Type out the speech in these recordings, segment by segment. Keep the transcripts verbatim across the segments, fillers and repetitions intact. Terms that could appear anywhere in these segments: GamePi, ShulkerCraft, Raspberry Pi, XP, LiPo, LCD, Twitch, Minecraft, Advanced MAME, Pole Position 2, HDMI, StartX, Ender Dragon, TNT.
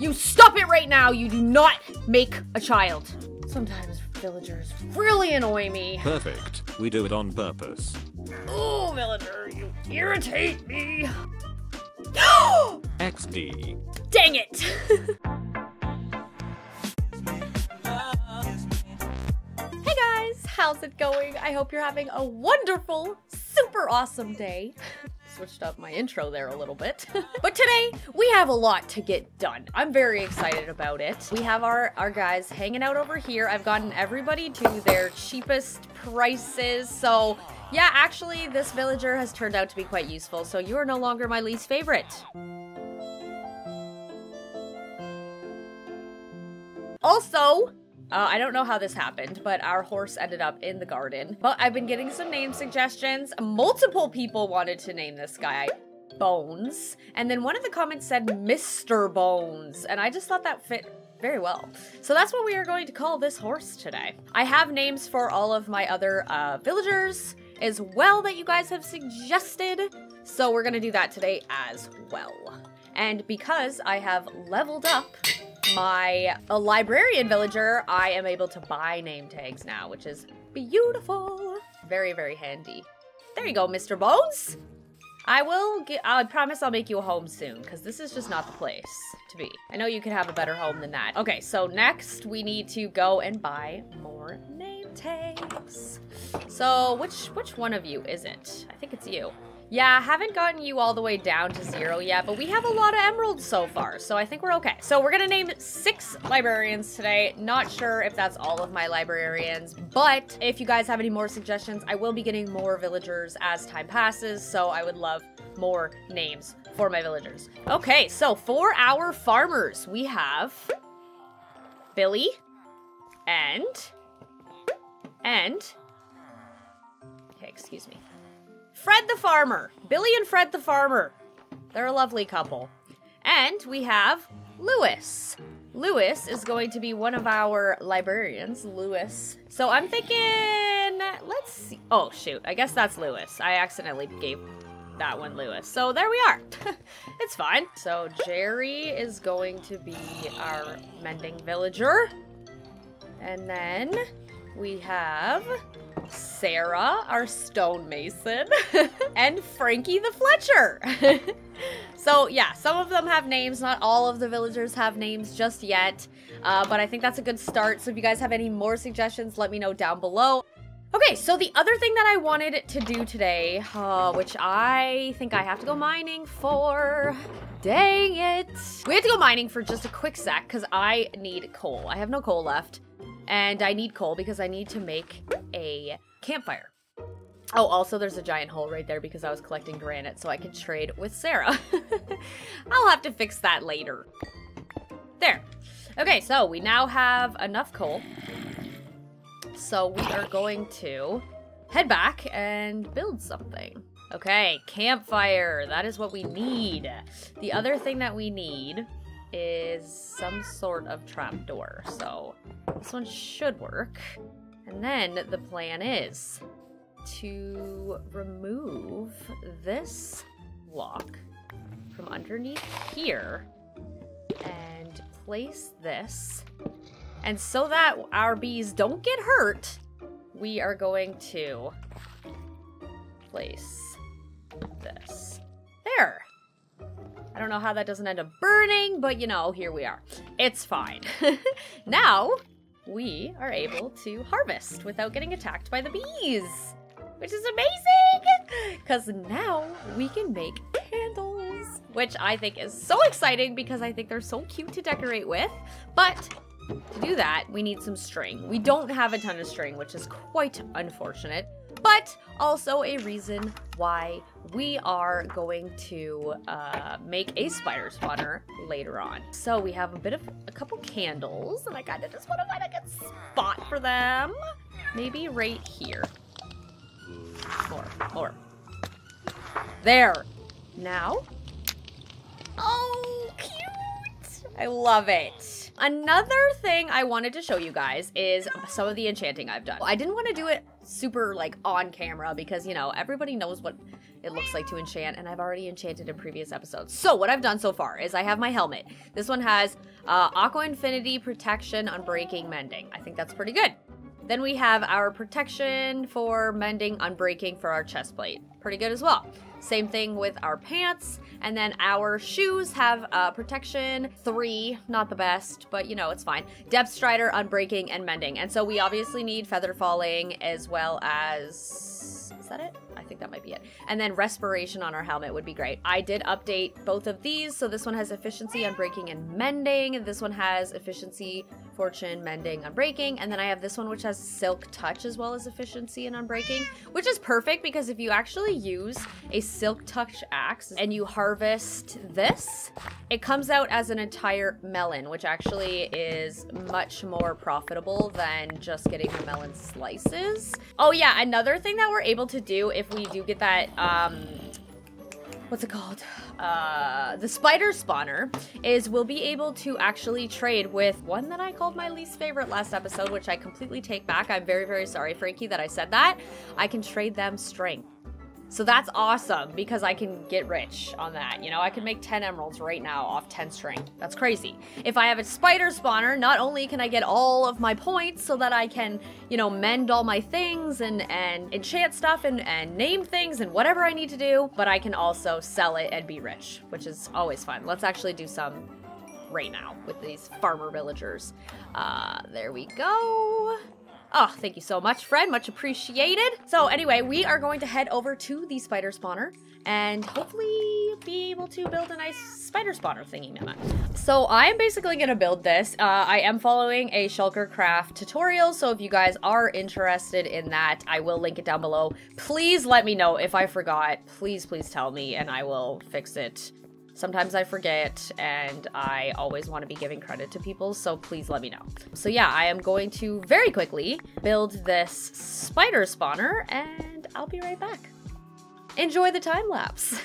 You stop it right now. You do not make a child. Sometimes villagers really annoy me. Perfect. We do it on purpose. Oh, villager, you irritate me. X D. Dang it. How's it going? I hope you're having a wonderful, super awesome day. Switched up my intro there a little bit. But today, we have a lot to get done. I'm very excited about it. We have our, our guys hanging out over here. I've gotten everybody to their cheapest prices. So yeah, actually, this villager has turned out to be quite useful. So you are no longer my least favorite. Also, Uh, I don't know how this happened, but our horse ended up in the garden. But I've been getting some name suggestions. Multiple people wanted to name this guy Bones. And then one of the comments said Mister Bones. And I just thought that fit very well. So that's what we are going to call this horse today. I have names for all of my other uh, villagers as well that you guys have suggested. So we're gonna do that today as well. And because I have leveled up my a librarian villager, I am able to buy name tags now, which is beautiful. Very, very handy. There you go, Mister Bones. I will get, I promise I'll make you a home soon, because this is just not the place to be. I know you could have a better home than that. Okay, so next we need to go and buy more name tags. So which, which one of you is it? I think it's you. Yeah, I haven't gotten you all the way down to zero yet, but we have a lot of emeralds so far, so I think we're okay. So we're gonna name six librarians today. Not sure if that's all of my librarians, but if you guys have any more suggestions, I will be getting more villagers as time passes, so I would love more names for my villagers. Okay, so for our farmers, we have Billy and, and, okay, excuse me. Fred the Farmer. Billy and Fred the Farmer. They're a lovely couple. And we have Lewis. Lewis is going to be one of our librarians, Lewis. So I'm thinking, let's see. Oh, shoot. I guess that's Lewis. I accidentally gave that one Lewis. So there we are. It's fine. So Jerry is going to be our mending villager. And then we have Sarah, our stonemason, and Frankie the Fletcher. So yeah, some of them have names. Not all of the villagers have names just yet, uh, but I think that's a good start. So if you guys have any more suggestions, let me know down below. Okay, so the other thing that I wanted to do today, uh, which I think I have to go mining for. Dang it. We have to go mining for just a quick sec because I need coal. I have no coal left. And I need coal because I need to make a campfire. Oh, also there's a giant hole right there because I was collecting granite so I could trade with Sarah. I'll have to fix that later. There. Okay, so we now have enough coal. So we are going to head back and build something. Okay, campfire. That is what we need. The other thing that we need is some sort of trapdoor. So this one should work. And then the plan is to remove this block from underneath here and place this. And so that our bees don't get hurt, we are going to place this there. I don't know how that doesn't end up burning, but you know, here we are. It's fine. Now, we are able to harvest without getting attacked by the bees, which is amazing! Because now we can make candles, which I think is so exciting because I think they're so cute to decorate with. But to do that, we need some string. We don't have a ton of string, which is quite unfortunate, but also a reason why we are going to uh, make a spider spawner later on. So we have a bit of a couple candles, and I kind of just want to find a good spot for them. Maybe right here. More, more. There. Now. Oh, cute. I love it. Another thing I wanted to show you guys is some of the enchanting I've done. I didn't want to do it super like on camera because, you know, everybody knows what it looks like to enchant, and I've already enchanted in previous episodes. So what I've done so far is I have my helmet. This one has uh, Aqua Infinity, Protection, Unbreaking, Mending. I think that's pretty good. Then we have our Protection for Mending, Unbreaking for our chest plate. Pretty good as well. Same thing with our pants, and then our shoes have uh, protection three, not the best, but you know, it's fine. Depth Strider, Unbreaking, and Mending. And so we obviously need Feather Falling as well as, is that it? I think that might be it. And then Respiration on our helmet would be great. I did update both of these, so this one has Efficiency, Unbreaking, and Mending. This one has Efficiency, Fortune, Mending, Unbreaking, and then I have this one which has Silk Touch as well as Efficiency and Unbreaking, which is perfect because if you actually use a Silk Touch axe and you harvest this, it comes out as an entire melon, which actually is much more profitable than just getting the melon slices. Oh yeah, another thing that we're able to do if we do get that, um, what's it called? Uh, the spider spawner is we'll be able to actually trade with one that I called my least favorite last episode, which I completely take back. I'm very, very sorry, Frankie, that I said that. I can trade them string. So that's awesome because I can get rich on that. You know, I can make ten emeralds right now off ten string. That's crazy. If I have a spider spawner, not only can I get all of my points so that I can, you know, mend all my things and, and enchant stuff and, and name things and whatever I need to do, but I can also sell it and be rich, which is always fun. Let's actually do some right now with these farmer villagers. Uh, there we go. Oh, thank you so much, friend. Much appreciated. So anyway, we are going to head over to the spider spawner and hopefully be able to build a nice spider spawner thingy mama. So I'm basically going to build this. Uh, I am following a ShulkerCraft tutorial, so if you guys are interested in that, I will link it down below. Please let me know if I forgot. Please, please tell me and I will fix it. Sometimes I forget, and I always want to be giving credit to people, so please let me know. So yeah, I am going to very quickly build this spider spawner, and I'll be right back. Enjoy the time lapse.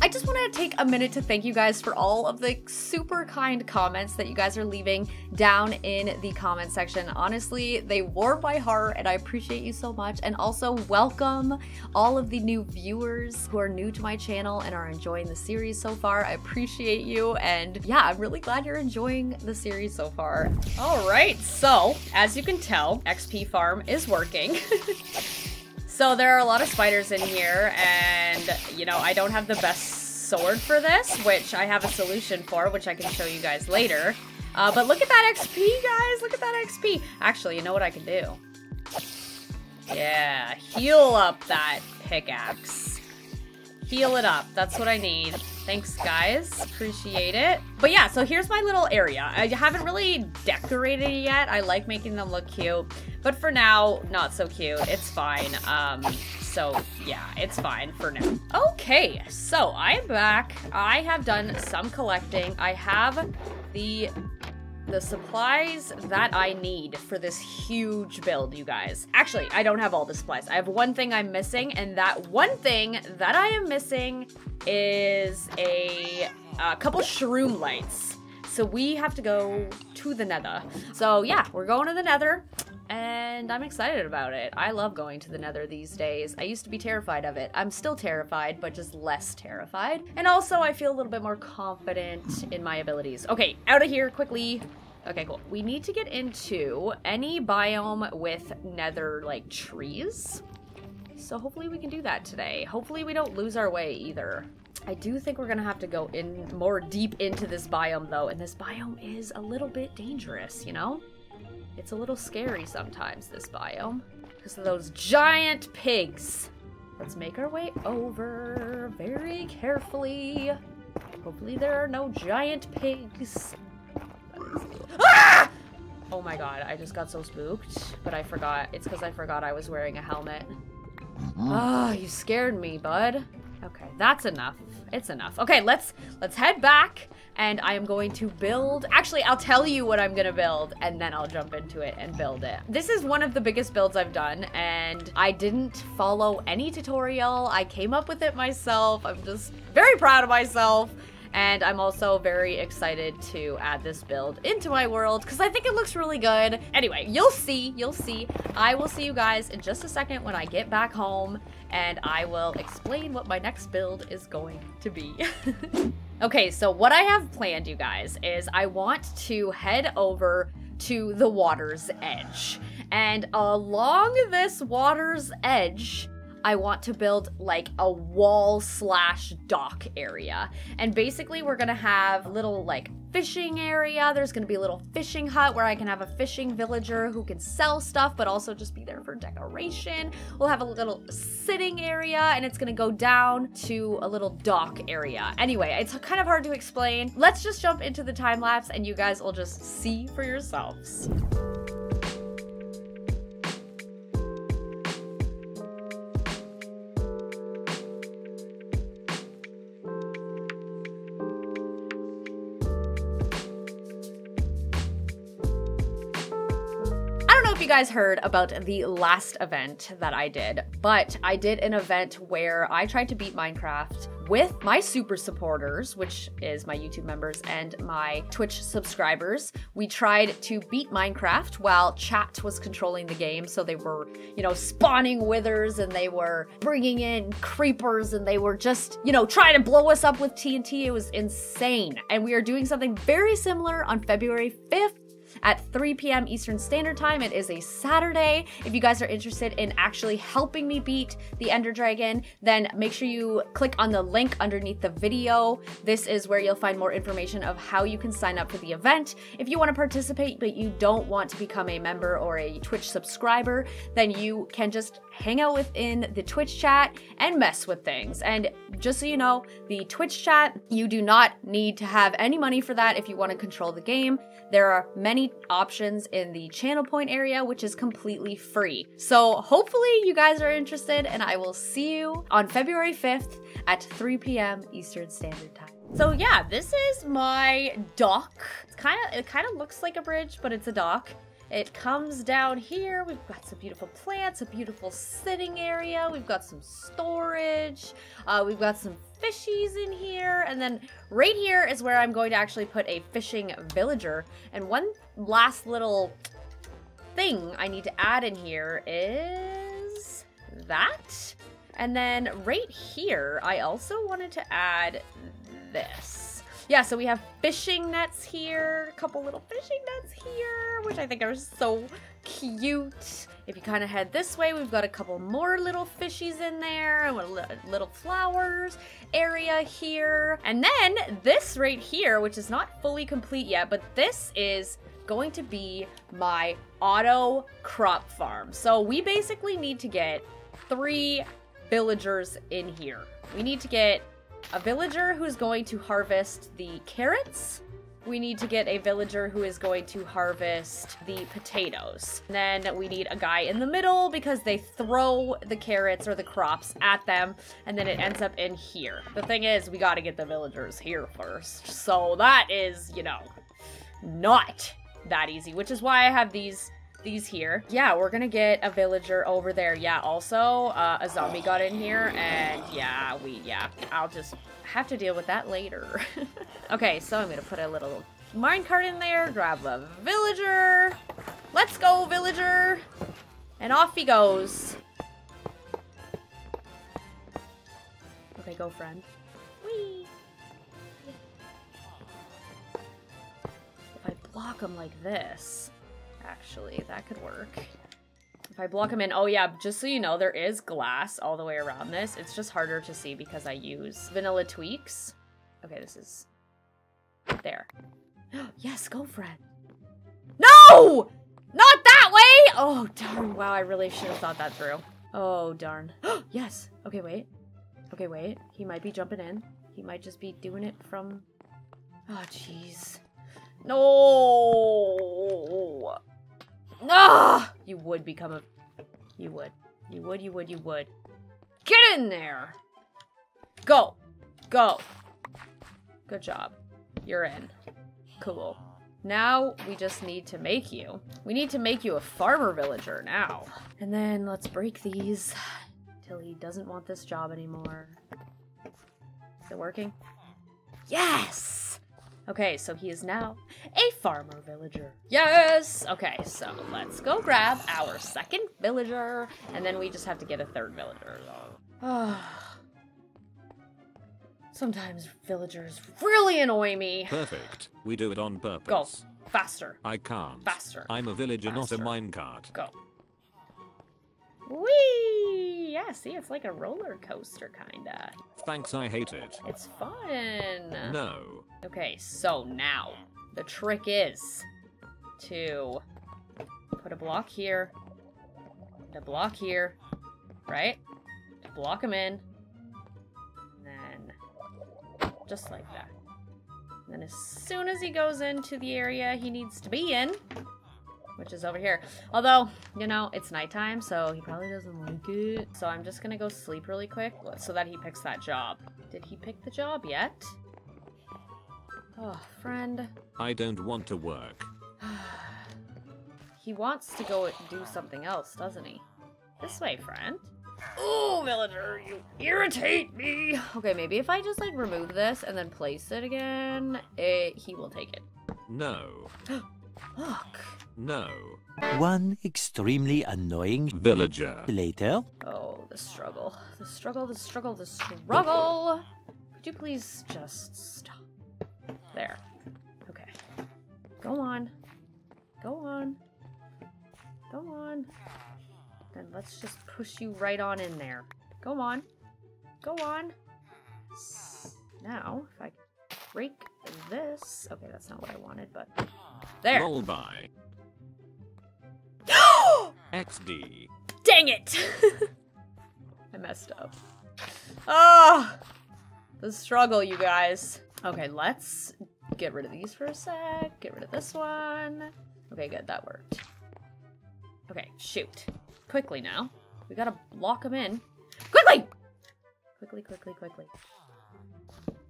I just wanted to take a minute to thank you guys for all of the super kind comments that you guys are leaving down in the comment section. Honestly, they warm my heart and I appreciate you so much. And also welcome all of the new viewers who are new to my channel and are enjoying the series so far. I appreciate you. And yeah, I'm really glad you're enjoying the series so far. All right, so as you can tell, X P Farm is working. So there are a lot of spiders in here and, you know, I don't have the best sword for this, which I have a solution for, which I can show you guys later. Uh, but look at that X P, guys. Look at that X P. Actually, you know what I can do? Yeah, heal up that pickaxe. Heal it up. That's what I need. Thanks, guys. Appreciate it. But yeah, so here's my little area. I haven't really decorated it yet. I like making them look cute. But for now, not so cute. It's fine. Um, so yeah, it's fine for now. Okay, so I'm back. I have done some collecting. I have the the supplies that I need for this huge build, you guys. Actually, I don't have all the supplies. I have one thing I'm missing, and that one thing that I am missing is a, a couple shroom lights. So we have to go to the nether. So yeah, we're going to the nether. And I'm excited about it. I love going to the nether these days. I used to be terrified of it. I'm still terrified, but just less terrified. And also I feel a little bit more confident in my abilities. Okay, out of here quickly. Okay, cool. We need to get into any biome with nether like trees. So hopefully we can do that today. Hopefully we don't lose our way either. I do think we're gonna have to go in more deep into this biome though. And this biome is a little bit dangerous, you know? It's a little scary sometimes, this biome, because of those giant pigs. Let's make our way over very carefully. Hopefully there are no giant pigs. Ah! Oh my god, I just got so spooked, but I forgot. It's because I forgot I was wearing a helmet. Ah, oh, you scared me, bud. Okay, that's enough. It's enough. Okay, let's let's head back. And I am going to build, actually I'll tell you what I'm gonna build and then I'll jump into it and build it. This is one of the biggest builds I've done and I didn't follow any tutorial. I came up with it myself. I'm just very proud of myself. and I'm also very excited to add this build into my world because I think it looks really good. Anyway, you'll see, you'll see. I will see you guys in just a second when I get back home, and I will explain what my next build is going to be. Okay, so what I have planned, you guys, is I want to head over to the water's edge. And along this water's edge, I want to build like a wall slash dock area. And basically we're gonna have a little like fishing area. There's gonna be a little fishing hut where I can have a fishing villager who can sell stuff, but also just be there for decoration. We'll have a little sitting area, and it's gonna go down to a little dock area. Anyway, it's kind of hard to explain. Let's just jump into the time lapse and you guys will just see for yourselves. You guys heard about the last event that I did, but I did an event where I tried to beat Minecraft with my super supporters, which is my YouTube members and my Twitch subscribers. We tried to beat Minecraft while chat was controlling the game, so they were, you know, spawning withers and they were bringing in creepers and they were just, you know, trying to blow us up with T N T. It was insane. And we are doing something very similar on February fifth at three p m Eastern Standard Time. It is a Saturday. If you guys are interested in actually helping me beat the Ender Dragon, then make sure you click on the link underneath the video. This is where you'll find more information of how you can sign up for the event. If you want to participate, but you don't want to become a member or a Twitch subscriber, then you can just hang out within the Twitch chat and mess with things. And just so you know, the Twitch chat, you do not need to have any money for that if you want to control the game. There are many options in the channel point area, which is completely free. So hopefully you guys are interested, and I will see you on February fifth at three p m Eastern Standard Time. So yeah, this is my dock. It's kind of, it kind of looks like a bridge, but it's a dock. It comes down here. We've got some beautiful plants, a beautiful sitting area. We've got some storage. Uh, we've got some fishies in here. And then right here is where I'm going to actually put a fishing villager. And one last little thing I need to add in here is that. And then right here, I also wanted to add this. Yeah, so we have fishing nets here, a couple little fishing nets here, which I think are so cute. If you kind of head this way, we've got a couple more little fishies in there, and a little flowers area here. And then this right here, which is not fully complete yet, but this is going to be my auto crop farm. So we basically need to get three villagers in here. We need to get a villager who's going to harvest the carrots. We need to get a villager who is going to harvest the potatoes. And then we need a guy in the middle because they throw the carrots or the crops at them, and then it ends up in here. The thing is, we gotta get the villagers here first. So that is, you know, not that easy, which is why I have these these here. Yeah, we're gonna get a villager over there. Yeah, also uh, a zombie got in here, and yeah, we, yeah, I'll just have to deal with that later. Okay, so I'm gonna put a little minecart in there, grab a villager. Let's go, villager. And off he goes. Okay, go, friend. Whee. If I block him like this, actually, that could work. If I block him in, oh yeah, just so you know, there is glass all the way around this. It's just harder to see because I use vanilla tweaks. Okay, this is there. Yes, go, friend. No! Not that way! Oh, darn. Wow, I really should have thought that through. Oh, darn. Yes. Okay, wait. Okay, wait. He might be jumping in. He might just be doing it from... Oh, jeez. No! Ah! You would become a... You would. You would, you would, you would. Get in there! Go! Go! Good job. You're in. Cool. Now, we just need to make you. We need to make you a farmer villager now. And then, let's break these till he doesn't want this job anymore. Is it working? Yes! Okay, so he is now a farmer villager. Yes! Okay, so let's go grab our second villager, and then we just have to get a third villager, though. Sometimes villagers really annoy me. Perfect. We do it on purpose. Go. Faster. I can't. Faster. I'm a villager, Faster. Not a minecart. Go. Whee! Yeah, see, it's like a roller coaster, kinda. Thanks, I hate it. It's fun. No. Okay, so now, the trick is to put a block here, a block here, right? To block them in, and then just like that. And then as soon as he goes into the area he needs to be in, which is over here. Although, you know, it's nighttime, so he probably doesn't like it. So I'm just gonna go sleep really quick so that he picks that job. Did he pick the job yet? Oh, friend. I don't want to work. He wants to go do something else, doesn't he? This way, friend. Ooh, villager, you irritate me. Okay, maybe if I just, like, remove this and then place it again, it, he will take it. No. Look. No. One extremely annoying villager later. Oh, the struggle. The struggle, the struggle, the struggle. Could you please just stop? There. Okay. Go on. Go on. Go on. Then let's just push you right on in there. Go on. Go on. Now, if I break this. Okay, that's not what I wanted, but. There. Roll by. X D. Dang it! I messed up. Oh! The struggle, you guys. Okay, let's get rid of these for a sec. Get rid of this one. Okay, good. That worked. Okay, shoot. Quickly now. We gotta lock them in. Quickly! Quickly, quickly, quickly.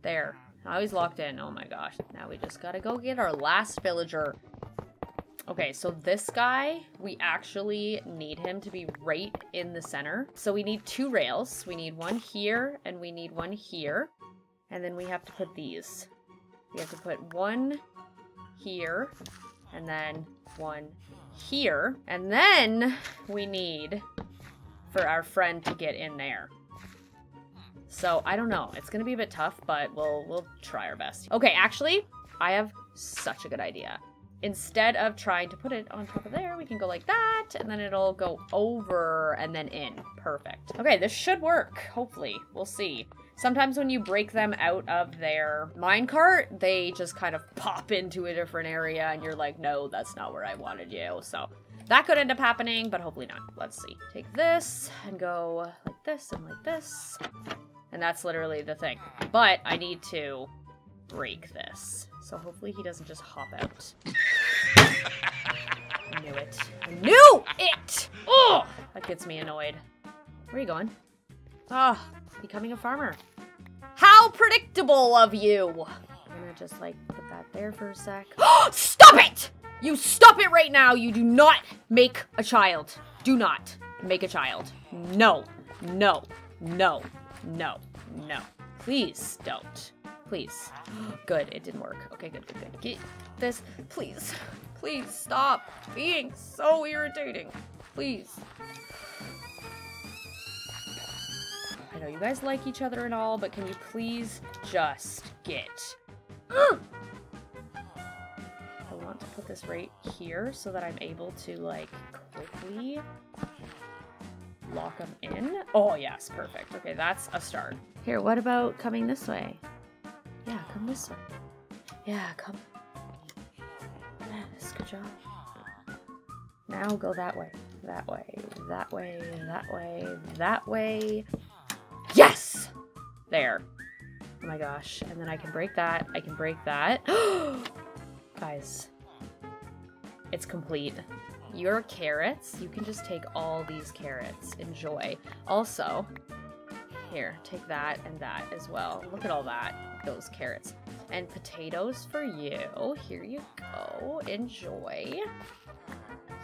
There. Now he's locked in. Oh my gosh. Now we just gotta go get our last villager. Okay, so this guy, we actually need him to be right in the center. So we need two rails. We need one here and we need one here. And then we have to put these. We have to put one here and then one here. And then we need for our friend to get in there. So I don't know. It's gonna be a bit tough, but we'll we'll try our best. Okay, actually, I have such a good idea. Instead of trying to put it on top of there, we can go like that, and then it'll go over and then in. Perfect. Okay, this should work, hopefully. We'll see. Sometimes when you break them out of their minecart, they just kind of pop into a different area, and you're like, no, that's not where I wanted you. So that could end up happening, but hopefully not. Let's see. Take this and go like this and like this. And that's literally the thing. But I need to break this. So hopefully he doesn't just hop out. I knew it. I knew it! Oh! That gets me annoyed. Where are you going? Oh, becoming a farmer. How predictable of you! I'm gonna just like put that there for a sec. Stop it! You stop it right now! You do not make a child. Do not make a child. No. No. No. No, no, please don't. Please. Good, it didn't work. Okay, good, good, good. Get this. Please, please stop being so irritating. Please. I know you guys like each other and all, but can you please just get... Mm! I want to put this right here so that I'm able to, like, quickly... lock them in. Oh, yes, perfect. Okay, that's a start. Here, what about coming this way? Yeah, come this way. Yeah, come. Yes, good job. Now go that way. That way. That way. That way. That way. Yes! There. Oh my gosh. And then I can break that. I can break that. Guys. It's complete. Your carrots, you can just take all these carrots. Enjoy. Also, here, take that and that as well. Look at all that, those carrots. And potatoes for you. Here you go. Enjoy.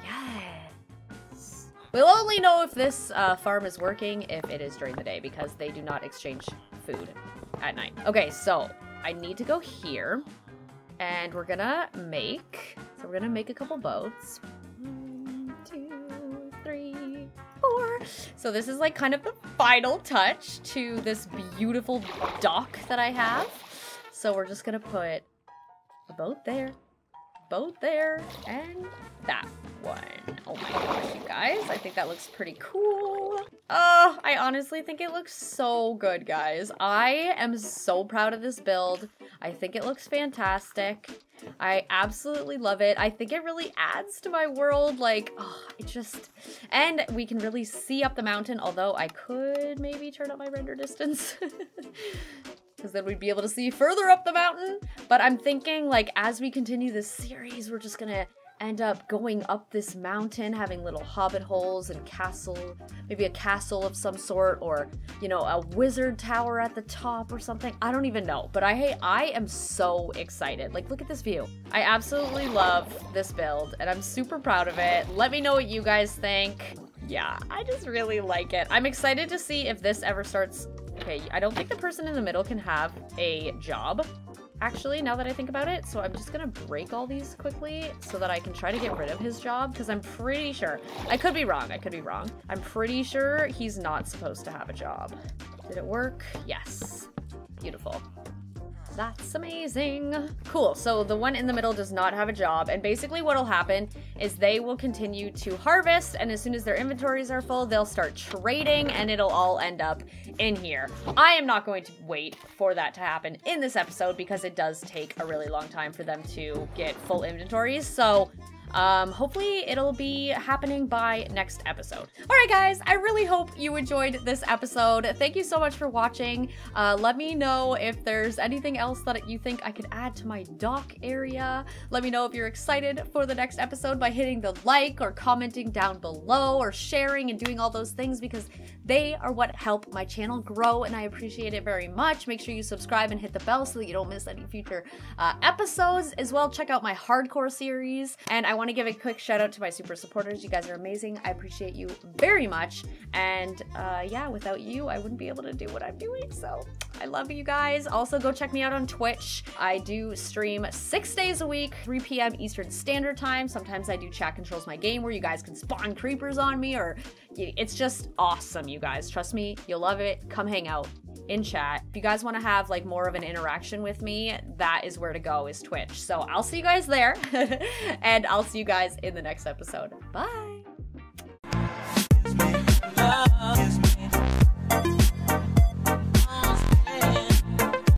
Yes. We'll only know if this uh, farm is working if it is during the day because they do not exchange food at night. Okay, so I need to go here. And we're gonna make... So we're gonna make a couple boats. One, two, three, four. So this is like kind of the final touch to this beautiful dock that I have. So we're just gonna put a boat there. Boat there. And that one. Oh my gosh, you guys. I think that looks pretty cool. Oh, I honestly think it looks so good, guys. I am so proud of this build. I think it looks fantastic. I absolutely love it. I think it really adds to my world. Like, oh, it just... And we can really see up the mountain, although I could maybe turn up my render distance. Because then we'd be able to see further up the mountain. But I'm thinking, like, as we continue this series, we're just gonna... end up going up this mountain, having little hobbit holes and castle, maybe a castle of some sort, or, you know, a wizard tower at the top or something. I don't even know, but I hey, I am so excited. Like, look at this view. I absolutely love this build, and I'm super proud of it. Let me know what you guys think. Yeah, I just really like it. I'm excited to see if this ever starts. Okay, I don't think the person in the middle can have a job. Actually, now that I think about it, so I'm just gonna break all these quickly so that I can try to get rid of his job, because I'm pretty sure, I could be wrong, I could be wrong. I'm pretty sure he's not supposed to have a job. Did it work? Yes. Beautiful. That's amazing. Cool, so the one in the middle does not have a job, and basically what'll happen is they will continue to harvest, and as soon as their inventories are full, they'll start trading, and it'll all end up in here. I am not going to wait for that to happen in this episode, because it does take a really long time for them to get full inventories, so... Um, hopefully it'll be happening by next episode. All right, guys, I really hope you enjoyed this episode. Thank you so much for watching. Uh, let me know if there's anything else that you think I could add to my dock area. Let me know if you're excited for the next episode by hitting the like or commenting down below or sharing and doing all those things, because they are what help my channel grow, and I appreciate it very much. Make sure you subscribe and hit the bell so that you don't miss any future uh, episodes. As well, check out my hardcore series, and I want I want to give a quick shout out to my super supporters. You guys are amazing. I appreciate you very much. And uh, yeah, without you, I wouldn't be able to do what I'm doing. So I love you guys. Also, go check me out on Twitch. I do stream six days a week, three p m Eastern Standard Time. Sometimes I do Chat Controls My Game, where you guys can spawn creepers on me, or it's just awesome, you guys. Trust me, you'll love it. Come hang out in chat. If you guys want to have like more of an interaction with me, that is where to go, is Twitch. So I'll see you guys there, and I'll see you guys in the next episode. Bye!